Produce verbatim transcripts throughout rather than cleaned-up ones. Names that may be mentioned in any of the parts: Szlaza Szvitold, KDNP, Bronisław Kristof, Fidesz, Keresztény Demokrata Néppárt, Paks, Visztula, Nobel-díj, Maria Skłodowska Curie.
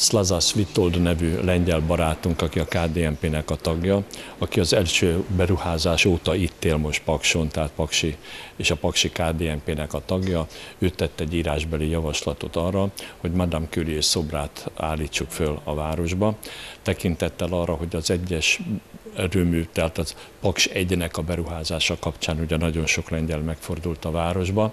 Szlaza Szvitold nevű lengyel barátunk, aki a ká dé en pé-nek a tagja, aki az első beruházás óta itt él most Pakson, tehát Paksi, és a Paksi ká dé en pé-nek a tagja, ő tett egy írásbeli javaslatot arra, hogy Madame Curie szobrát állítsuk föl a városba, tekintettel arra, hogy az egyes erőmű, tehát az Paks egynek a beruházása kapcsán ugye nagyon sok lengyel megfordult a városba,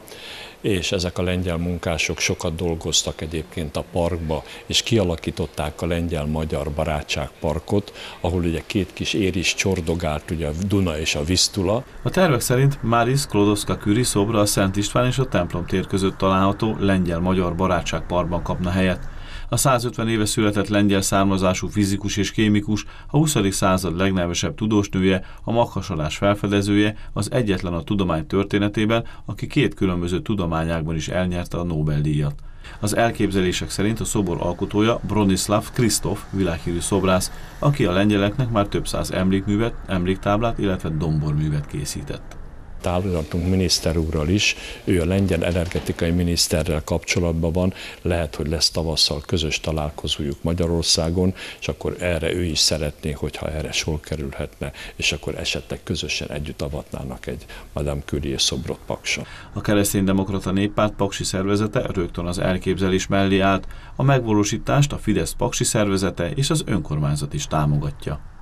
és ezek a lengyel munkások sokat dolgoztak egyébként a parkba, és kialakították a lengyel-magyar barátságparkot, ahol ugye két kis ér is csordogált, ugye a Duna és a Visztula. A tervek szerint Maria Skłodowska Curie szobra a Szent István és a templom tér között található lengyel-magyar barátságparkban kapna helyet. A százötven éve született lengyel származású fizikus és kémikus, a huszadik század legnevesebb tudósnője, a maghasalás felfedezője, az egyetlen a tudomány történetében, aki két különböző tudományágban is elnyerte a Nobel-díjat. Az elképzelések szerint a szobor alkotója Bronisław Kristof világhírű szobrász, aki a lengyeleknek már több száz emlékművet, emléktáblát, illetve domborművet készített. Tárgyaltunk miniszter úrral is, ő a lengyel energetikai miniszterrel kapcsolatban van, lehet, hogy lesz tavasszal közös találkozójuk Magyarországon, és akkor erre ő is szeretné, hogyha erre sor kerülhetne, és akkor esetleg közösen együtt avatnának egy Madame Curie szobrot Pakson. A Keresztény Demokrata Néppárt paksi szervezete rögtön az elképzelés mellé állt, a megvalósítást a Fidesz paksi szervezete és az önkormányzat is támogatja.